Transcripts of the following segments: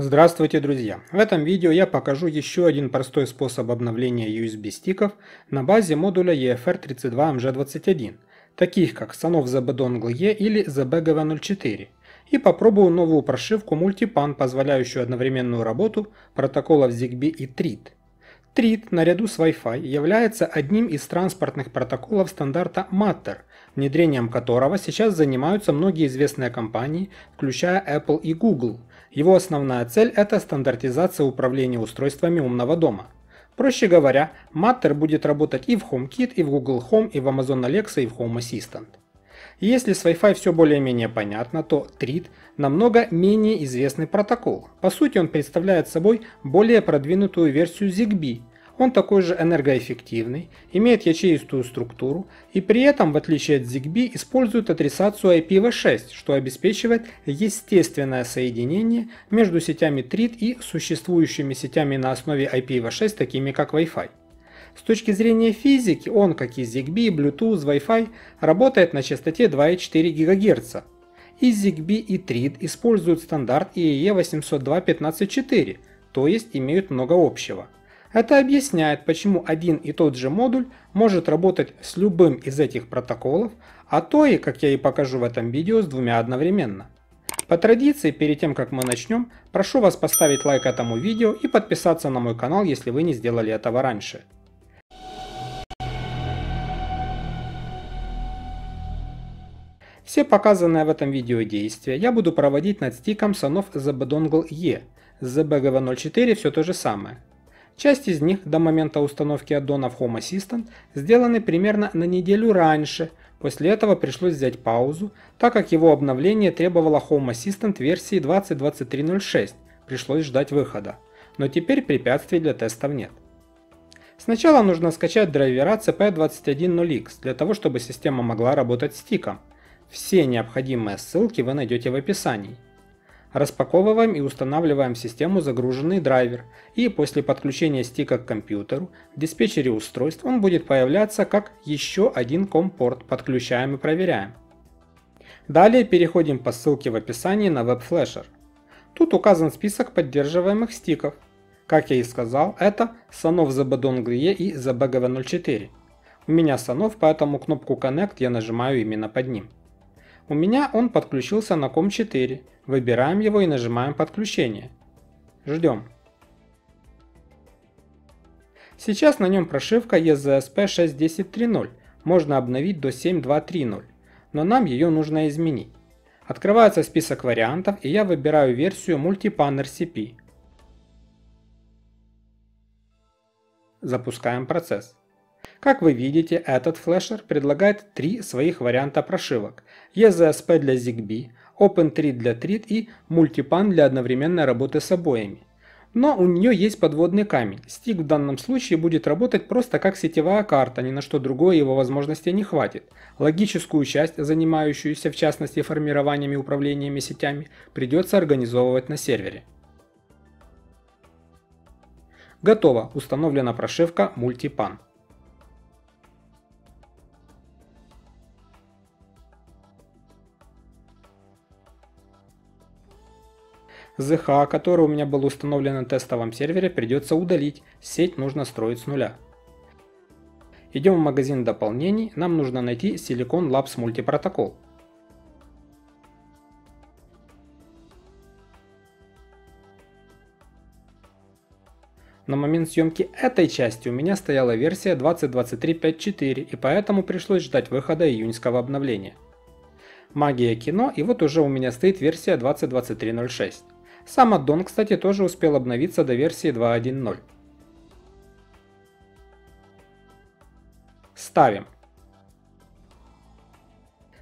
Здравствуйте, друзья! В этом видео я покажу еще один простой способ обновления USB-стиков на базе модуля EFR32MG21, таких как Sonoff ZBDongle-E или ZB-GW04, и попробую новую прошивку Multi-PAN, позволяющую одновременную работу протоколов Zigbee и Thread. Thread наряду с Wi-Fi является одним из транспортных протоколов стандарта Matter, внедрением которого сейчас занимаются многие известные компании, включая Apple и Google. Его основная цель – это стандартизация управления устройствами умного дома. Проще говоря, Matter будет работать и в HomeKit, и в Google Home, и в Amazon Alexa, и в Home Assistant. Если с Wi-Fi все более-менее понятно, то Thread намного менее известный протокол. По сути, он представляет собой более продвинутую версию Zigbee. Он такой же энергоэффективный, имеет ячеистую структуру и при этом, в отличие от Zigbee, использует адресацию IPv6, что обеспечивает естественное соединение между сетями Thread и существующими сетями на основе IPv6, такими как Wi-Fi. С точки зрения физики, он, как и Zigbee, Bluetooth, Wi-Fi, работает на частоте 2,4 ГГц. И Zigbee, и Thread используют стандарт EE802.15.4, то есть имеют много общего. Это объясняет, почему один и тот же модуль может работать с любым из этих протоколов, а то и, как я и покажу в этом видео, с двумя одновременно. По традиции, перед тем как мы начнем, прошу вас поставить лайк этому видео и подписаться на мой канал, если вы не сделали этого раньше. Все показанные в этом видео действия я буду проводить над стиком Sonoff ZBDongle-E, ZB-GW04 все то же самое. Часть из них до момента установки аддонов Home Assistant сделаны примерно на неделю раньше, после этого пришлось взять паузу, так как его обновление требовало Home Assistant версии 20.23.06, пришлось ждать выхода, но теперь препятствий для тестов нет. Сначала нужно скачать драйвера CP210X для того, чтобы система могла работать стиком. Все необходимые ссылки вы найдете в описании. Распаковываем и устанавливаем в систему загруженный драйвер, и после подключения стика к компьютеру в диспетчере устройств он будет появляться как еще один COM-порт, подключаем и проверяем. Далее переходим по ссылке в описании на WebFlasher. Тут указан список поддерживаемых стиков. Как я и сказал, это Sonoff ZBDongle-E и ZB-GW04. У меня Sonoff, поэтому кнопку Connect я нажимаю именно под ним. У меня он подключился на COM4, выбираем его и нажимаем подключение. Ждем. Сейчас на нем прошивка EZSP 6.10.3.0, можно обновить до 7.2.3.0, но нам ее нужно изменить. Открывается список вариантов и я выбираю версию Multi-PAN RCP. Запускаем процесс. Как вы видите, этот флешер предлагает три своих варианта прошивок – EZSP для Zigbee, OpenTree для Thread и Multi-PAN для одновременной работы с обоими. Но у нее есть подводный камень, стик в данном случае будет работать просто как сетевая карта, ни на что другое его возможностей не хватит. Логическую часть, занимающуюся в частности формированиями и управлениями сетями, придется организовывать на сервере. Готово, установлена прошивка Multi-PAN. ZHA, который у меня был установлен на тестовом сервере, придется удалить, сеть нужно строить с нуля. Идем в магазин дополнений, нам нужно найти Silicon Labs мультипротокол. На момент съемки этой части у меня стояла версия 20.23.5.4 и поэтому пришлось ждать выхода июньского обновления. Магия кино, и вот уже у меня стоит версия 20.23.06. Сам аддон, кстати, тоже успел обновиться до версии 2.1.0. Ставим.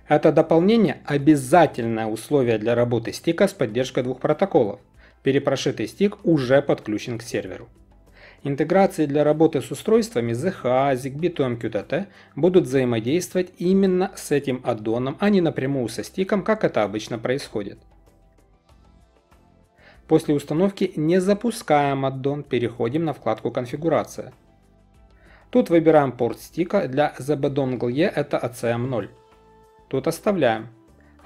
Это дополнение – обязательное условие для работы стика с поддержкой двух протоколов. Перепрошитый стик уже подключен к серверу. Интеграции для работы с устройствами ZHA, Zigbee2MQTT будут взаимодействовать именно с этим аддоном, а не напрямую со стиком, как это обычно происходит. После установки не запускаем аддон, переходим на вкладку «Конфигурация». Тут выбираем порт стика, для ZBDongle-E это ACM0. Тут оставляем.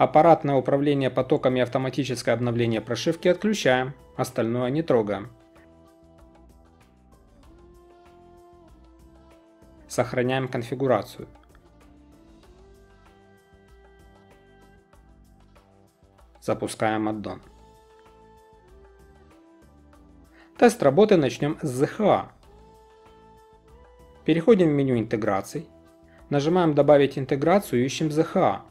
Аппаратное управление потоками и автоматическое обновление прошивки отключаем, остальное не трогаем. Сохраняем конфигурацию. Запускаем аддон. Тест работы начнем с ZHA. Переходим в меню интеграций. Нажимаем «Добавить интеграцию» и ищем ZHA.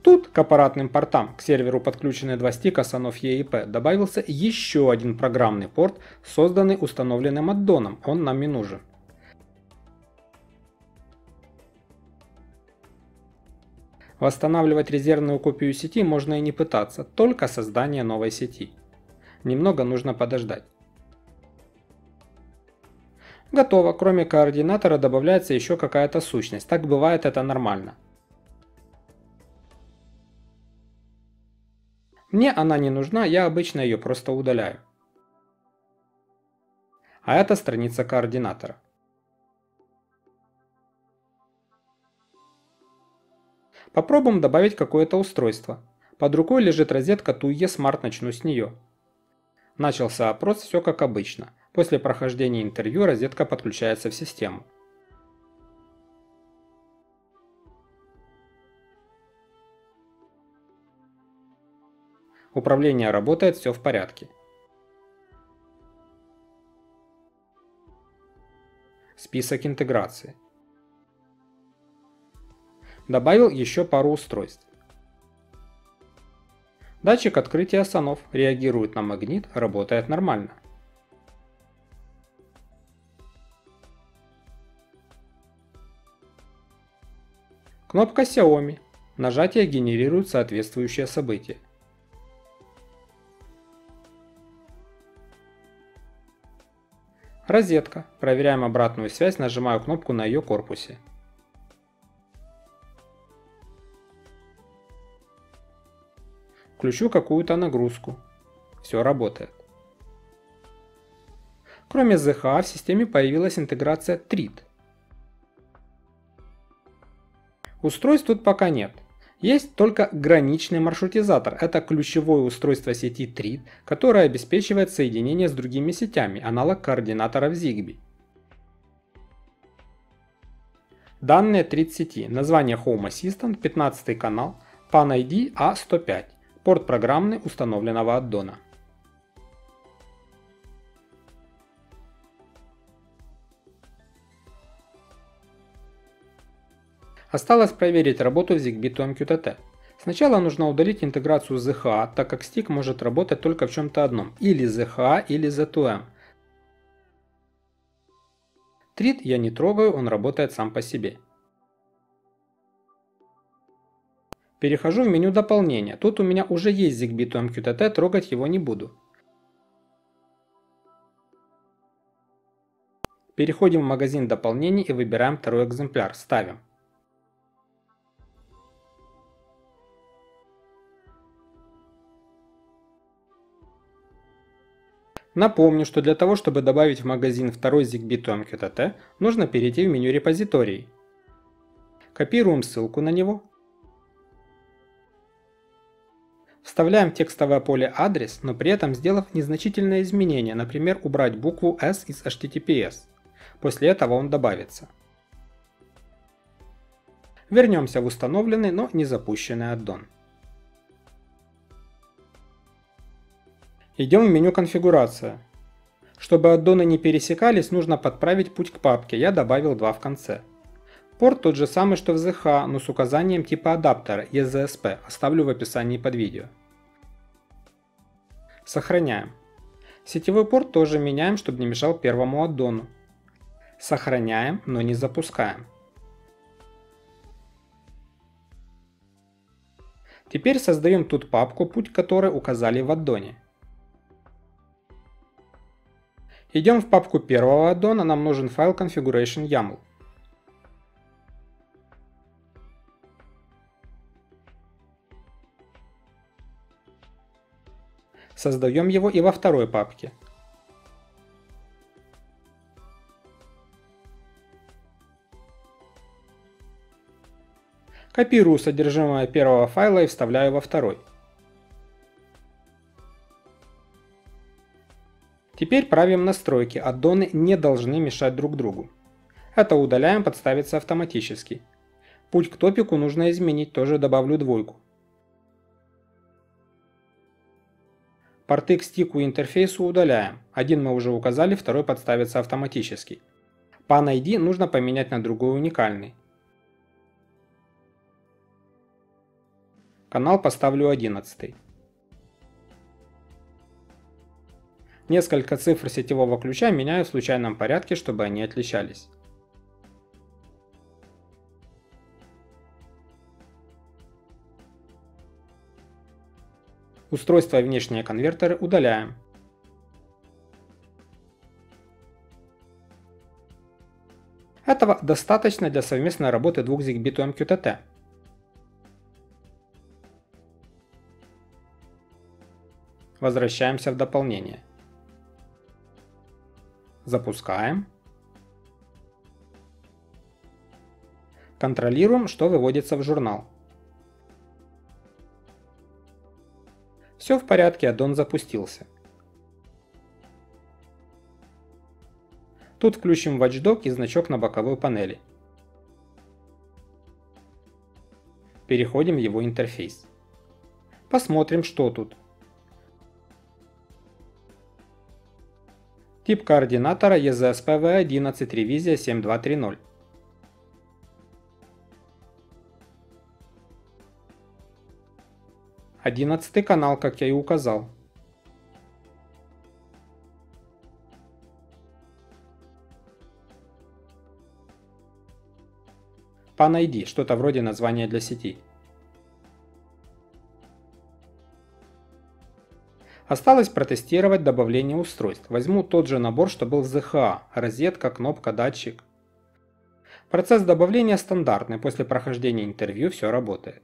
Тут к аппаратным портам, к серверу подключены два стика Sonoff EIP, добавился еще один программный порт, созданный установленным аддоном, он нам не нужен. Восстанавливать резервную копию сети можно и не пытаться, только создание новой сети. Немного нужно подождать. Готово, кроме координатора добавляется еще какая-то сущность, так бывает, это нормально. Мне она не нужна, я обычно ее просто удаляю. А это страница координатора. Попробуем добавить какое-то устройство. Под рукой лежит розетка TUYA Smart, начну с нее. Начался опрос, все как обычно. После прохождения интервью розетка подключается в систему. Управление работает, все в порядке. Список интеграции. Добавил еще пару устройств. Датчик открытия Sonoff реагирует на магнит, работает нормально. Кнопка Xiaomi. Нажатие генерирует соответствующее событие. Розетка. Проверяем обратную связь, нажимаю кнопку на ее корпусе. Включу какую-то нагрузку. Все работает. Кроме ZHA в системе появилась интеграция Thread. Устройств тут пока нет. Есть только граничный маршрутизатор. Это ключевое устройство сети Thread, которое обеспечивает соединение с другими сетями, аналог координаторов Zigbee. Данные Thread сети. Название Home Assistant, 15 канал, PAN ID A105, порт программный установленного аддона. Осталось проверить работу в Zigbee2MQTT. Сначала нужно удалить интеграцию ZHA, так как стик может работать только в чем-то одном, или ZHA, или Z2M. Thread я не трогаю, он работает сам по себе. Перехожу в меню дополнения, тут у меня уже есть Zigbee2MQTT, трогать его не буду. Переходим в магазин дополнений и выбираем второй экземпляр, ставим. Напомню, что для того, чтобы добавить в магазин второй Zigbee2MQTT, нужно перейти в меню репозиторий. Копируем ссылку на него. Вставляем в текстовое поле адрес, но при этом сделав незначительное изменение, например, убрать букву S из HTTPS. После этого он добавится. Вернемся в установленный, но не запущенный аддон. Идем в меню «Конфигурация». Чтобы аддоны не пересекались, нужно подправить путь к папке, я добавил 2 в конце. Порт тот же самый, что в ZHA, но с указанием типа адаптера EZSP, оставлю в описании под видео. Сохраняем. Сетевой порт тоже меняем, чтобы не мешал первому аддону. Сохраняем, но не запускаем. Теперь создаем тут папку, путь которой указали в аддоне. Идем в папку первого аддона, нам нужен файл configuration.yaml. Создаем его и во второй папке. Копирую содержимое первого файла и вставляю во второй. Теперь правим настройки, аддоны не должны мешать друг другу. Это удаляем, подставится автоматически. Путь к топику нужно изменить, тоже добавлю двойку. Порты к стику и интерфейсу удаляем, один мы уже указали, второй подставится автоматически. PAN ID нужно поменять на другой уникальный. Канал поставлю 11. Несколько цифр сетевого ключа меняю в случайном порядке, чтобы они отличались. Устройства и внешние конвертеры удаляем. Этого достаточно для совместной работы двух Zigbee2MQTT. Возвращаемся в дополнение. Запускаем. Контролируем, что выводится в журнал. Все в порядке, аддон запустился. Тут включим Watchdog и значок на боковой панели. Переходим в его интерфейс. Посмотрим, что тут. Тип координатора EZSP v11, ревизия 7230. Одиннадцатый канал, как я и указал. PAN ID, что-то вроде названия для сети. Осталось протестировать добавление устройств. Возьму тот же набор, что был в ZHA – розетка, кнопка, датчик. Процесс добавления стандартный, после прохождения интервью все работает.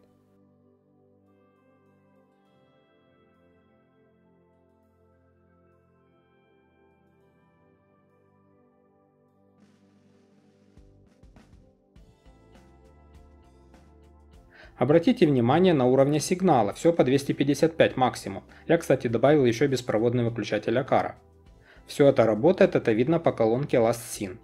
Обратите внимание на уровни сигнала, все по 255 максимум. Я, кстати, добавил еще беспроводный выключатель Aqara. Все это работает, это видно по колонке Last Seen.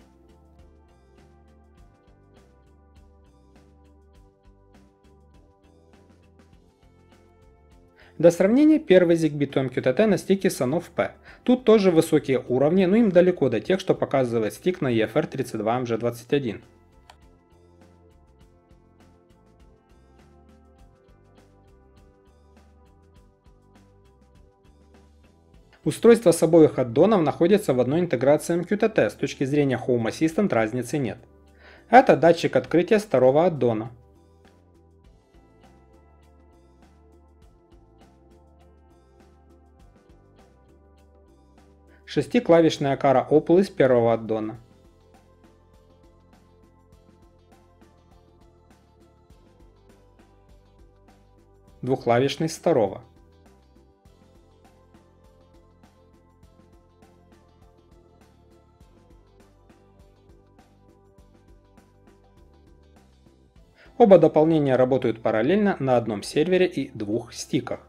Для сравнения, первый Zigbee2MQTT на стике Sonoff P. Тут тоже высокие уровни, но им далеко до тех, что показывает стик на EFR32MG21. Устройства с обоих аддонов находятся в одной интеграции MQTT, с точки зрения Home Assistant разницы нет. Это датчик открытия старого аддона. Шестиклавишная Aqara Opel из первого аддона. Двухклавишный с второго. Оба дополнения работают параллельно на одном сервере и двух стиках.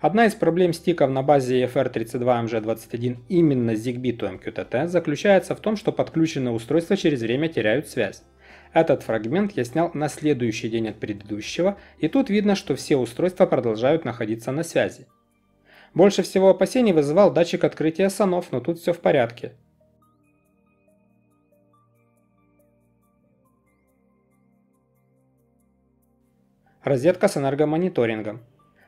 Одна из проблем стиков на базе EFR32MG21 именно Zigbee2MQTT заключается в том, что подключенные устройства через время теряют связь. Этот фрагмент я снял на следующий день от предыдущего, и тут видно, что все устройства продолжают находиться на связи. Больше всего опасений вызывал датчик открытия Sonoff, но тут все в порядке. Розетка с энергомониторингом.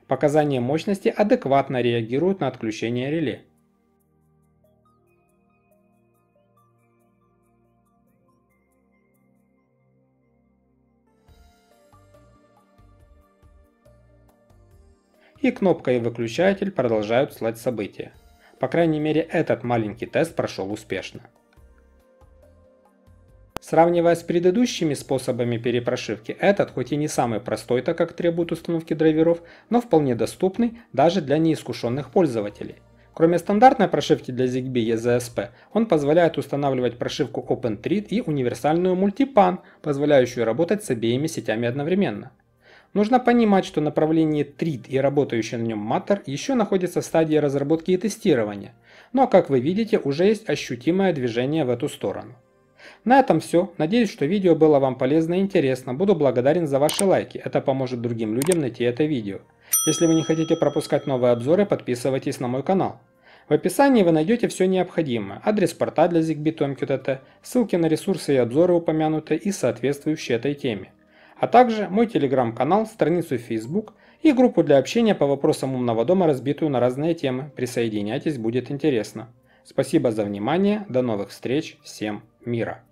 Показания мощности адекватно реагируют на отключение реле. И кнопка и выключатель продолжают слать события. По крайней мере, этот маленький тест прошел успешно. Сравнивая с предыдущими способами перепрошивки, этот хоть и не самый простой, так как требует установки драйверов, но вполне доступный даже для неискушенных пользователей. Кроме стандартной прошивки для Zigbee EZSP, он позволяет устанавливать прошивку OpenThread и универсальную Multi-PAN, позволяющую работать с обеими сетями одновременно. Нужно понимать, что направление Thread и работающий на нем Matter еще находится в стадии разработки и тестирования, но, как вы видите, уже есть ощутимое движение в эту сторону. На этом все. Надеюсь, что видео было вам полезно и интересно. Буду благодарен за ваши лайки, это поможет другим людям найти это видео. Если вы не хотите пропускать новые обзоры, подписывайтесь на мой канал. В описании вы найдете все необходимое: адрес порта для Zigbee2MQTT, ссылки на ресурсы и обзоры упомянутые и соответствующие этой теме, а также мой телеграм-канал, страницу в Facebook и группу для общения по вопросам умного дома, разбитую на разные темы. Присоединяйтесь, будет интересно. Спасибо за внимание, до новых встреч, всем мира!